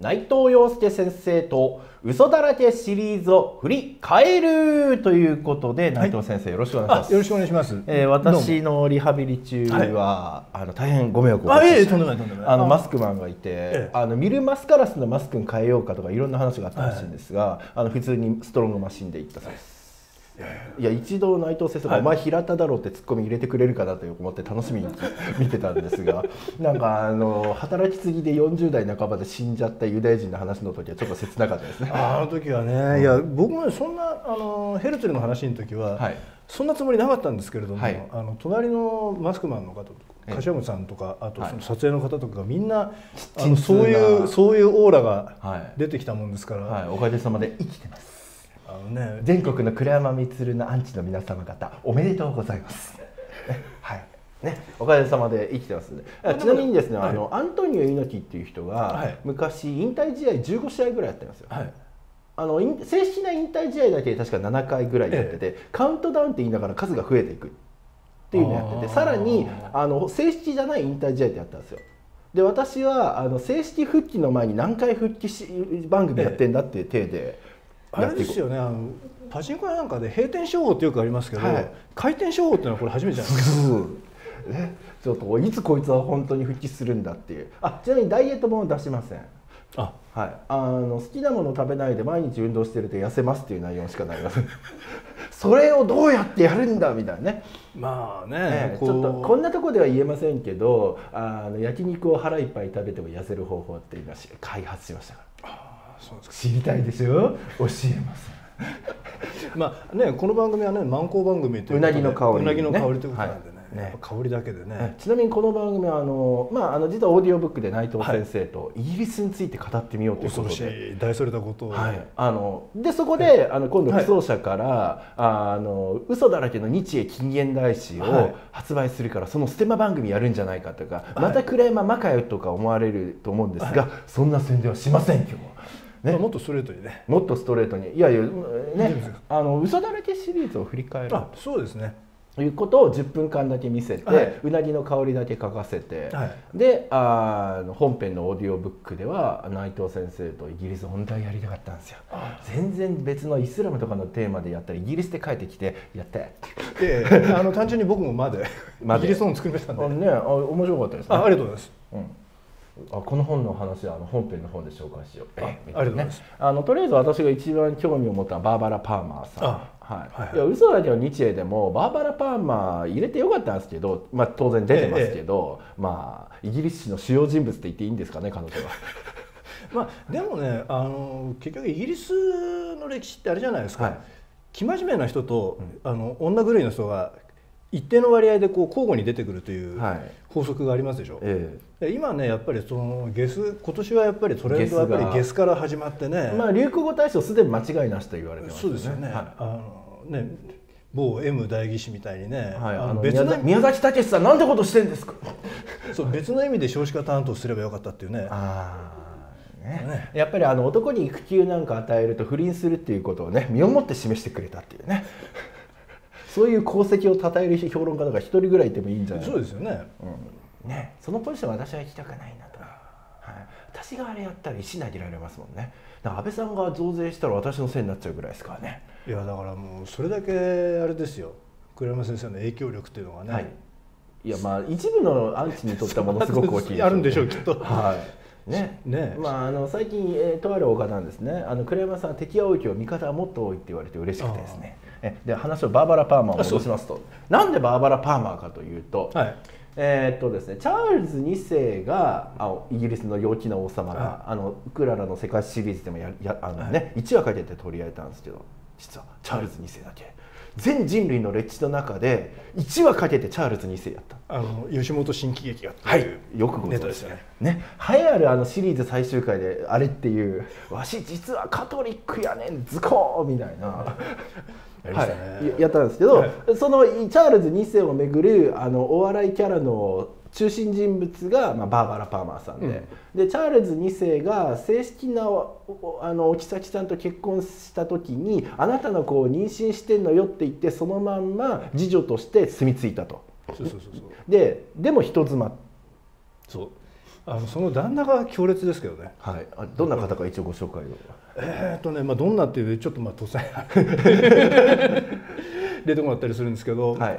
内藤陽介先生と嘘だらけシリーズを振り返るということで、内藤先生、よろしくお願いします。よろしくお願いします。私のリハビリ中は、大変ご迷惑をおかけして、マスクマンがいて、ミルマスカラスのマスクに変えようかとかいろんな話があったらしいんですが、普通にストロングマシンで行ったそうです。いや、一度内藤先生が「お前平田だろ」ってツッコミ入れてくれるかなと思って楽しみに見てたんですが、なんか働きすぎで40代半ばで死んじゃったユダヤ人の話の時はちょっと切なかったですね。あの時はね、いや僕もそんなヘルツェルの話の時はそんなつもりなかったんですけれども、隣のマスクマンの方とか柏本さんとか、あとその撮影の方とかがみんなそういうオーラが出てきたもんですから「おかげさまで生きてます」。全国の倉山充のアンチの皆様方、おめでとうございます。はいね、おかげさまで生きてますんで。ちなみにですね、アントニオ猪木っていう人が昔引退試合15試合ぐらいやってますよ。はい、正式な引退試合だけ確か7回ぐらいやってて、カウントダウンって言いながら数が増えていくっていうのをやってて、さらに正式じゃない引退試合ってやったんですよ。で、私は正式復帰の前に何回復帰番組やってんだっていう体で。あれですよね、パチンコ屋なんかで閉店商法ってよくありますけど、回転商法っていうのはこれ初めてじゃないですか。ね、ちょっといつこいつは本当に復帰するんだっていう。ちなみにダイエット本出しません。はい、好きなものを食べないで毎日運動してると痩せますっていう内容しかないです。それをどうやってやるんだみたいなね。まあね、ちょっとこんなとこでは言えませんけど、焼肉を腹いっぱい食べても痩せる方法って今開発しましたから。知りたいでしょ、教えます。まあね、この番組はね、万幸番組という、うなぎの香り、うなぎの香りということなんでね、香りだけでね。ちなみにこの番組は実はオーディオブックで内藤先生とイギリスについて語ってみようということで、恐ろしい大それたことを、でそこで今度、不走者から嘘だらけの日英禁言大使を発売するから、そのステマ番組やるんじゃないかとか、またクレーマーマカよとか思われると思うんですが、そんな宣伝はしません。今日はもっとストレートにね、もっとストレートに、いやいやね、嘘だらけシリーズを振り返る、そうですね、ということを10分間だけ見せて、うなぎの香りだけ書かせて、で本編のオーディオブックでは内藤先生とイギリス本題やりたかったんですよ。全然別のイスラムとかのテーマでやったらイギリスで帰ってきてやって単純に僕もまでイギリス本作りましたんでね、面白かったですね。ありがとうございます。この本の話は本編の方で紹介しよう。とりあえず私が一番興味を持ったのはバーバラ・パーマーさん。いや、嘘だけど日英でもバーバラ・パーマー入れてよかったんですけど、まあ当然出てますけど、まあイギリスの主要人物って言っていいんですかね、彼女は。まあでもね、結局イギリスの歴史ってあれじゃないですか、生真面目な人と女狂いの人が一定の割合でこう交互に出てくるという法則がありますでしょ。今ね、やっぱりそのゲス、今年はやっぱりトレンドはやっぱりゲスから始まってね、まあ流行語大賞すでに間違いなしと言われてますよね。そうですよね。某 M 代議士みたいにね、宮崎武さんなんてことしてんですか。そう別の意味で少子化担当すればよかったっていうね。やっぱり男に育休なんか与えると不倫するっていうことをね、身をもって示してくれたっていうね。そういう功績を称える評論家とか一人ぐらいいてもいいんじゃない。そうですよね。ね、そのポジション私は行きたくないなと。私があれやったら石投げられますもんね。だから安倍さんが増税したら私のせいになっちゃうぐらいですからね。いやだからもうそれだけあれですよ。栗山先生の影響力っていうのがね。はい、いやまあ一部のアンチにとってはものすごく大きい。あるんでしょうきっと。はい。ね、まあ最近、とあるお方なんですね、栗山さん敵は多いけど味方はもっと多いって言われて嬉しくてですね、で話をバーバラ・パーマーを戻しますと、なんでバーバラ・パーマーかというと、ですね、チャールズ2世がイギリスの陽気な王様が、クララの世界シリーズでも1話かけて取り上げたんですけど、実はチャールズ2世だけ。全人類の歴史の中で1話かけてチャールズ2世やった吉本新喜劇があっていうよくご存知ですよね。栄えあるシリーズ最終回であれっていう「わし実はカトリックやねんズコー」みたいなやったんですけど、そのチャールズ2世をめぐるお笑いキャラの中心人物がバーバラ・パーマーさんで、チャールズ2世が正式なお妃さんと結婚した時に「あなたの子を妊娠してんのよ」って言って、そのまんま次女として住み着いたと。でも人妻。そうその旦那が強烈ですけどね。はい、どんな方か一応ご紹介を。まあどんなっていうちょっとまあ突然出てこなったりするんですけど、はい、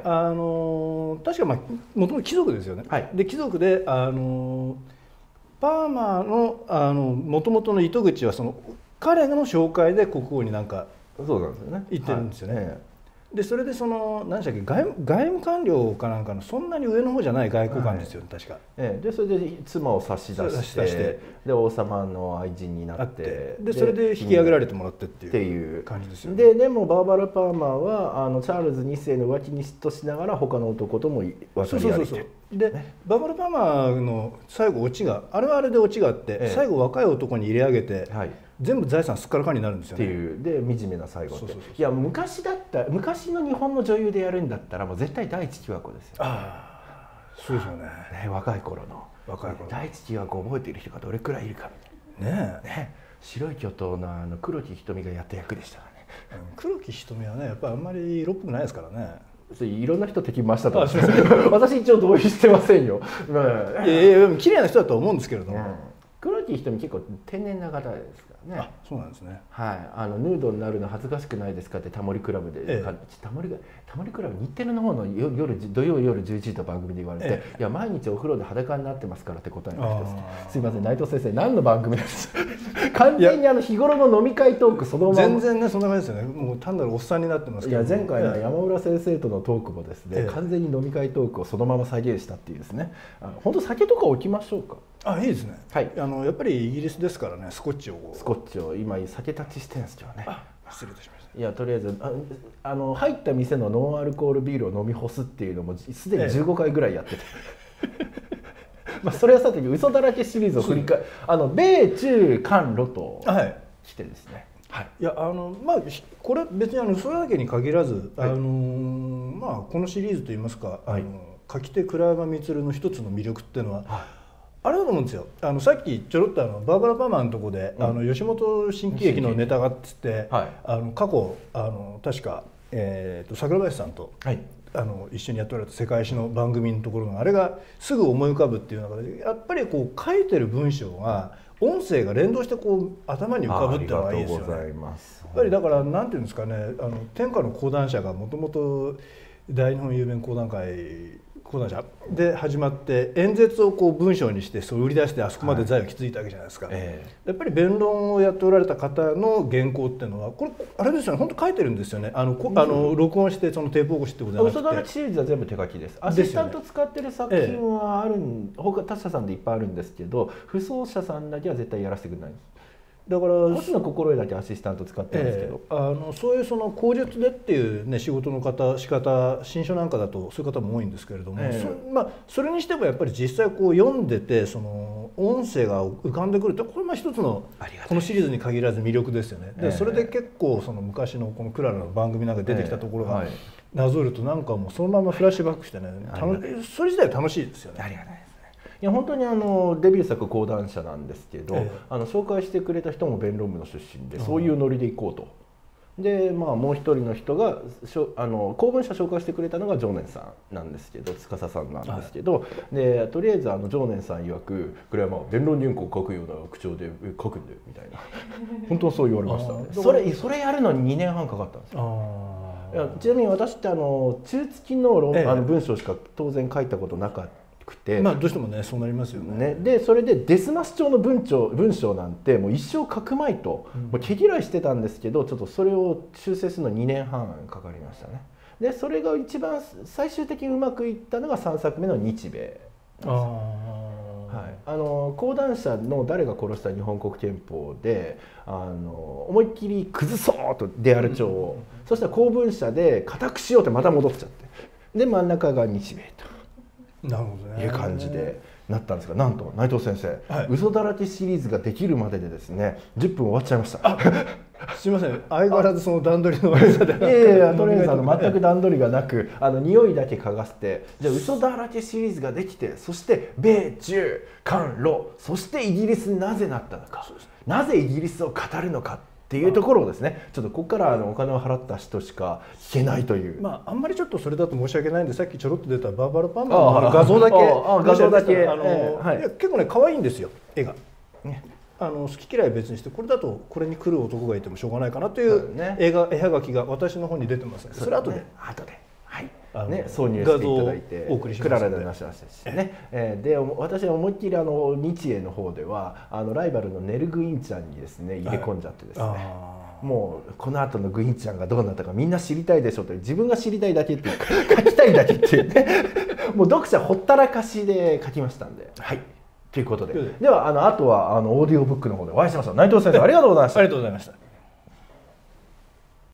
確かまあもともと貴族ですよね。はい、で貴族でパーマのもともとの糸口はその彼の紹介で国王になんか行ってるんですよね。はい、でそれでその何でしたっけ、外務官僚かなんかのそんなに上の方じゃない外交官ですよね、はい、確か。でそれで妻を差し出してで王様の愛人になってでそれで引き上げられてもらってっていう感じですよね。でもバーバラ・パーマーはチャールズ2世の浮気に嫉妬しながら他の男とも渡り歩いて。でバーバラ・パーマーの最後オチがあれはあれでオチがあって、最後若い男に入れ上げて。はい、全部財産すっからかになるんですよねっていうで惨めな最後って。いや昔の日本の女優でやるんだったらもう絶対第一喜和子ですよ。ああそうですよね。若い頃第一喜和子覚えている人がどれくらいいるかみたいなね。白い巨頭の黒木瞳がやった役でしたからね。黒木瞳はねやっぱあんまり色っぽくないですからね。いろんな人敵ましたと私一応同意してませんよ。いやいや綺麗な人だと思うんですけれども黒木瞳結構天然な方ですからね。あ、そうなんですね。はい、ヌードになるの恥ずかしくないですかってタモリクラブで、タモリクラブ日テレの方の土曜夜11時の番組で言われて、いや毎日お風呂で裸になってますからって答えが一つ。すいません内藤先生何の番組です完全に日頃の飲み会トークそのまま全然ねそんな感じですよね。もう単なるおっさんになってますけど。いや前回の山浦先生とのトークもですね、完全に飲み会トークをそのまま再現したっていうですね。本当酒とか置きましょうか。あ、いいですね。はい、やっぱりイギリスですからね、スコッチを今酒立ちしてるんですよね。失礼いたしました。いやとりあえず入った店のノンアルコールビールを飲み干すっていうのもすでに15回ぐらいやってて。まあそれはさて嘘だらけシリーズを振り返米中韓ロと来てですね。はい。いやまあこれ別に嘘だらけに限らずまあこのシリーズといいますか書き手倉山満の一つの魅力っていうのは。はいあれだと思うんですよ。さっきちょろっとバーバラ・パーマーのとこで、吉本新喜劇のネタがっつって、過去確か、桜林さんと、はい、一緒にやっておられた世界史の番組のところのあれがすぐ思い浮かぶっていう中でやっぱりこう書いてる文章が音声が連動してこう頭に浮かぶっていうのがいいですよね。やっぱりだからなんていうんですかね天下の講談社がもともと大日本郵便講談会で始まって演説をこう文章にしてそれを売り出してあそこまで財を築いたわけじゃないですか、やっぱり弁論をやっておられた方の原稿っていうのはこれあれですよね本当書いてるんですよね録音してそのテープ起こしってことじゃなくて嘘だらけシリーズは全部手書きです。アシスタント使ってる作品は他他社さんでいっぱいあるんですけど不走者さんだけは絶対やらせてくれないんです。だから星野心得だけアシスタント使ってるんですけど、そういうその口述でっていう、ね、仕事の方仕方新書なんかだとそういう方も多いんですけれども、まあ、それにしてもやっぱり実際こう読んでてその音声が浮かんでくるってこれも一つのこのシリーズに限らず魅力ですよね。でそれで結構その昔のこのクララの番組なんか出てきたところがなぞるとなんかもうそのままフラッシュバックしてねそれ自体楽しいですよね。ありがたいです。いや本当にデビュー作講談社なんですけど、紹介してくれた人も弁論部の出身でそういうノリで行こうと、で、まあ、もう一人の人が公文社紹介してくれたのが常念さんなんですけど司さんなんですけど、でとりあえず常念さん曰くこれはまあ弁論原稿を書くような口調で書くんだよみたいな本当そう言われました、ね、それやるのに2年半かかったんですよ。ちなみに私って中付きの、文章しか当然書いたことなかった。まあどうしてもねそうなりますよね。でそれでデスマス調の文章なんてもう一生書くまいと毛嫌いしてたんですけどちょっとそれを修正するの2年半かかりましたね。でそれが一番最終的にうまくいったのが3作目の「日米」講談社の「誰が殺した日本国憲法で」思いっきり崩そうと出歩調を、そしたら公文社で固くしようってまた戻っちゃってで真ん中が「日米」と。なるほどね、いう感じでなったんですがなんと内藤先生、嘘だらけシリーズができるまででですね10分終わっちゃいました。すいません相変わらずその段取りの悪さでいやいやとりあえず全く段取りがなく匂いだけ嗅がせてじゃあ嘘だらけシリーズができてそして米中韓ロそしてイギリスになぜなったのかなぜイギリスを語るのかっっていうところをですね、ちょっとここからお金を払った人しか聞けないという、まあ、あんまりちょっとそれだと申し訳ないんで、さっきちょろっと出たバーバラ・パーマーの画像だけ結構ね可愛いんですよ、絵が。ね、好き嫌い別にして、これだとこれに来る男がいてもしょうがないかなという絵はがきが私の方に出てますので、それ後で。ね、挿入していただいてお送りしますので、私は思いっきり日英の方ではライバルのネル・グインちゃんにですね入れ込んじゃってですね、もうこの後のグインちゃんがどうなったかみんな知りたいでしょという、自分が知りたいだけっていうか書きたいだけっていうねもう読者ほったらかしで書きましたんで。はい、ということで、ではあとはオーディオブックの方でお会いしましょう。内藤先生、ありがとうございました。ありがとうございました。